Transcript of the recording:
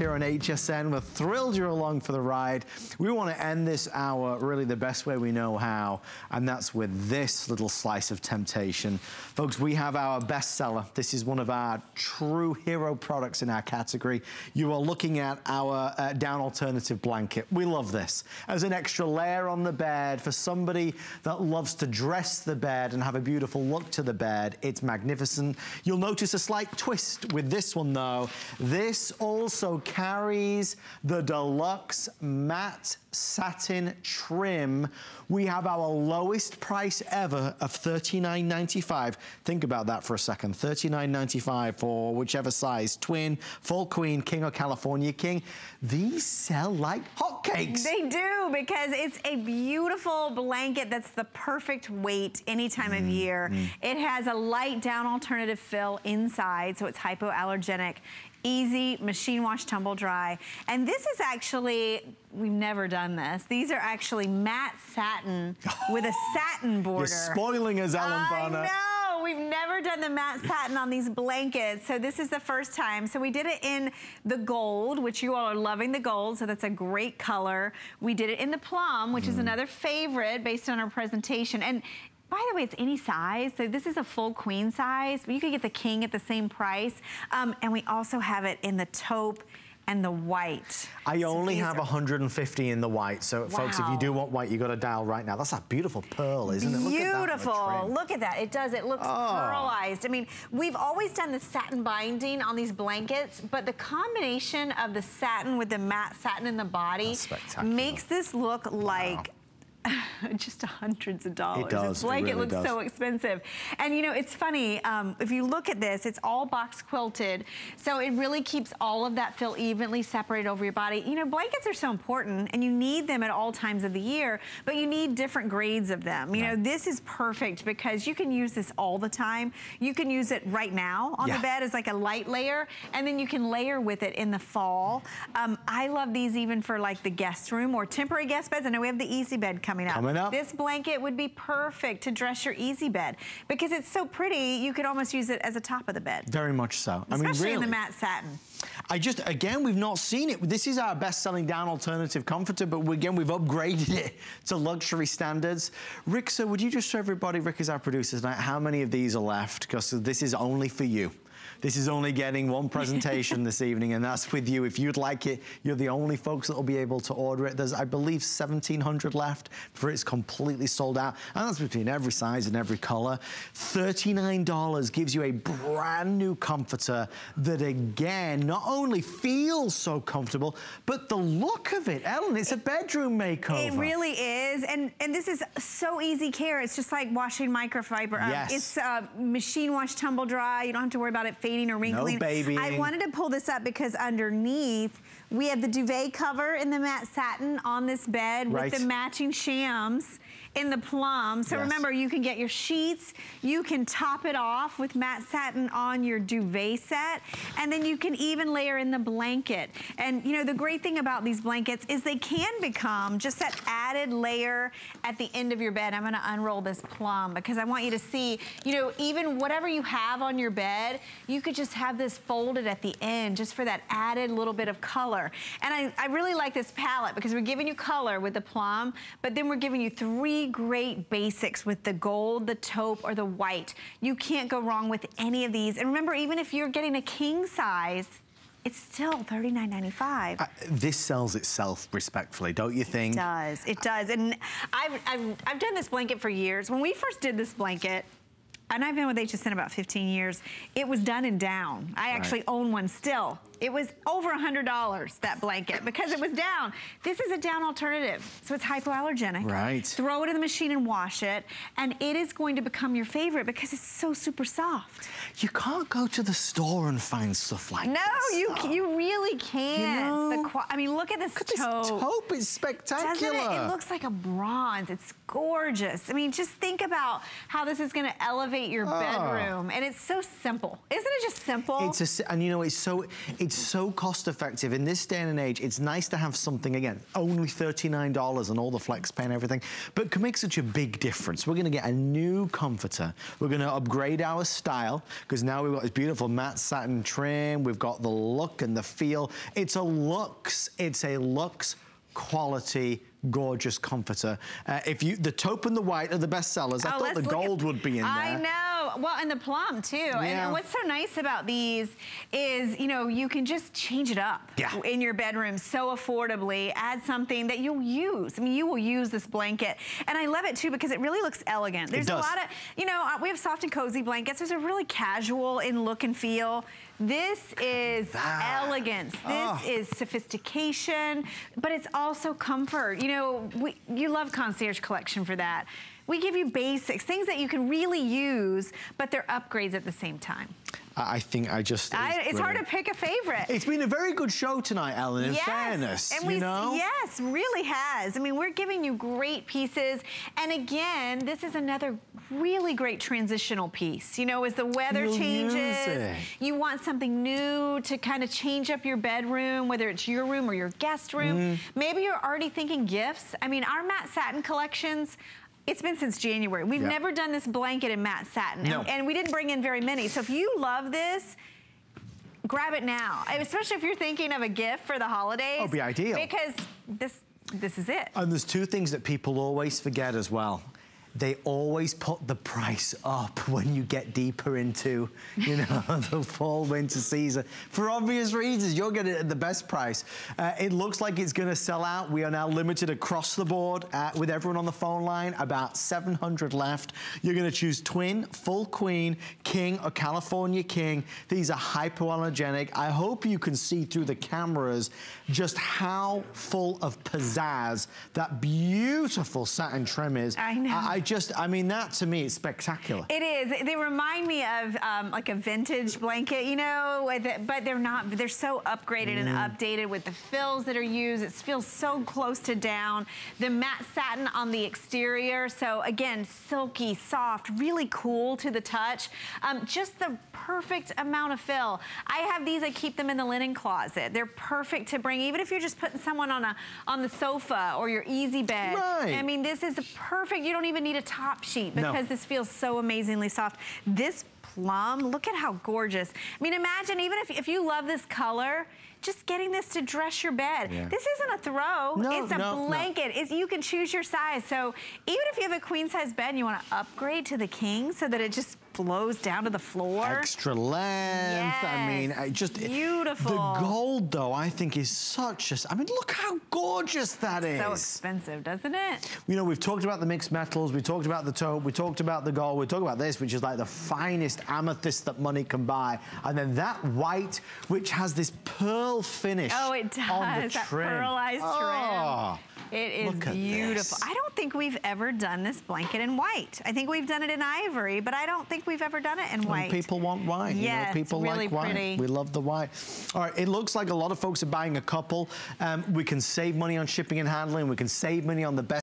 here on HSN. We're thrilled you're along for the ride. We want to end this hour really the best way we know how, and that's with this little slice of temptation. Folks, we have our bestseller. This is one of our true hero products in our category. You are looking at our down alternative blanket. We love this. As an extra layer on the bed, for somebody that loves to dress the bed and have a beautiful look to the bed, it's magnificent. You'll notice a slight twist with this one though. This also carries the deluxe matte satin trim. We have our lowest price ever of $39.95. Think about that for a second. $39.95 for whichever size, twin, full queen, king or California king. These sell like hotcakes. They do, because it's a beautiful blanket that's the perfect weight any time of year. It has a light down alternative fill inside, so it's hypoallergenic. Easy, machine wash, tumble dry. And this is actually, we've never done this. These are actually matte satin with a satin border. You're spoiling us, Alan Barnett. I know. We've never done the matte satin on these blankets, so this is the first time. So we did it in the gold, which you all are loving the gold, so that's a great color. We did it in the plum, which is another favorite based on our presentation. And by the way, it's any size, so this is a full queen size, but you could get the king at the same price. And we also have it in the taupe and the white. I only have 150 in the white, so folks, if you do want white, you got to dial right now. That's a beautiful pearl, isn't it? Beautiful. Look at that. It does. It looks pearlized. I mean, we've always done the satin binding on these blankets, but the combination of the satin with the matte satin in the body makes this look like just hundreds of dollars. It does. It's like it really looks so expensive. And you know, it's funny, if you look at this, it's all box quilted, so it really keeps all of that feel evenly separated over your body. You know, blankets are so important, and you need them at all times of the year, but you need different grades of them. You know, this is perfect because you can use this all the time. You can use it right now on the bed as like a light layer, and then you can layer with it in the fall. I love these even for like the guest room or temporary guest beds. I know we have the easy bed coming up. This blanket would be perfect to dress your easy bed because it's so pretty. You could almost use it as a top of the bed. Very much so. Especially really, in the matte satin. I just, again, we've not seen it. This is our best-selling down alternative comforter, but again, we've upgraded it to luxury standards. Rick, so would you just show everybody, Rick is our producer tonight, how many of these are left? Because this is only for you. This is only getting one presentation this evening, and that's with you. If you'd like it, you're the only folks that will be able to order it. There's, I believe, 1,700 left before it's completely sold out, and that's between every size and every color. $39 gives you a brand new comforter that, again, not only feels so comfortable, but the look of it, Ellen, it's a bedroom makeover. It really is, and this is so easy care. It's just like washing microfiber. It's machine wash, tumble dry. You don't have to worry about it fading or wrinkling. No babying. I wanted to pull this up because underneath we have the duvet cover in the matte satin on this bed with the matching shams in the plum. So remember, you can get your sheets, you can top it off with matte satin on your duvet set, and then you can even layer in the blanket. And you know, the great thing about these blankets is they can become just that added layer at the end of your bed. I'm gonna unroll this plum because I want you to see, you know, even whatever you have on your bed, you could just have this folded at the end just for that added little bit of color. And I really like this palette because we're giving you color with the plum, but then we're giving you three great basics with the gold, the taupe, or the white. You can't go wrong with any of these. And remember, even if you're getting a king size, it's still $39.95. This sells itself, respectfully, don't you think? It does. It does. And I've done this blanket for years. When we first did this blanket, and I've been with HSN about 15 years, it was done and down. I actually own one still. It was over $100, that blanket, because it was down. This is a down alternative, so it's hypoallergenic. Right. Throw it in the machine and wash it, and it is going to become your favorite because it's so super soft. You can't go to the store and find stuff like this. No, you really can't. You know? The I mean, look at this taupe. This taupe is spectacular. It looks like a bronze. It's gorgeous. I mean, just think about how this is going to elevate your bedroom. And it's so simple. Isn't it just simple? It's a, and you know, it's so cost effective. In this day and age, it's nice to have something, again, only $39 and all the flex pay and everything, but can make such a big difference. We're going to get a new comforter. We're going to upgrade our style because now we've got this beautiful matte satin trim. We've got the look and the feel. It's a luxe quality, gorgeous comforter. The taupe and the white are the best sellers. I thought the gold would be in there. I know. Well, and the plum too. Yeah. And what's so nice about these is, you know, you can just change it up in your bedroom so affordably. Add something that you'll use. I mean, you will use this blanket, and I love it too because it really looks elegant. There's a lot of, you know, we have soft and cozy blankets. There's a really casual in look and feel. This is elegance. This is sophistication, but it's also comfort. You love Concierge Collection for that. We give you basics, things that you can really use, but they're upgrades at the same time. It's hard to pick a favorite. It's been a very good show tonight, Ellen, in fairness, you know? Yes, really has. I mean, we're giving you great pieces. And again, this is another really great transitional piece. You know, as the weather changes, you want something new to kind of change up your bedroom, whether it's your room or your guest room. Maybe you're already thinking gifts. I mean, our matte satin collections, it's been since January. We've never done this blanket in matte satin. No. And we didn't bring in very many. So if you love this, grab it now. Especially if you're thinking of a gift for the holidays. It'll be ideal. Because this is it. And there's two things that people always forget as well. They always put the price up when you get deeper into, you know, the fall winter season. For obvious reasons, you'll get it at the best price. It looks like it's going to sell out. We are now limited across the board with everyone on the phone line. About 700 left. You're going to choose twin, full queen, king, or California king. These are hypoallergenic. I hope you can see through the cameras just how full of pizzazz that beautiful satin trim is. I know. I mean, that to me is spectacular. It is. They remind me of like a vintage blanket, you know, but they're not. They're so upgraded and updated with the fills that are used. It feels so close to down. The matte satin on the exterior. So again, silky, soft, really cool to the touch. Just the perfect amount of fill. I have these. I keep them in the linen closet. They're perfect to bring, even if you're just putting someone on the sofa or your easy bed. Right. I mean, this is the perfect. You don't even need a top sheet because this feels so amazingly soft. This plum, look at how gorgeous. I mean, imagine even if you love this color, just getting this to dress your bed. Yeah. This isn't a throw. No, it's a blanket. No. You can choose your size. So even if you have a queen size bed and you want to upgrade to the king so that it just flows down to the floor. Extra length. Yes. I mean, just beautiful. The gold, though, I think is such a... I mean, look how gorgeous that is. So expensive, doesn't it? You know, we've talked about the mixed metals. We talked about the taupe. We talked about the gold. We talked about this, which is like the finest amethyst that money can buy. And then that white, which has this pearl finish. Oh, it does. On the trim. That pearlized trim. It is beautiful. I don't think we've ever done this blanket in white. I think we've done it in ivory, but I don't think we've ever done it in white. People want white. Yeah, you know, people really like white. Pretty. We love the white. All right, it looks like a lot of folks are buying a couple. We can save money on shipping and handling. We can save money on the best.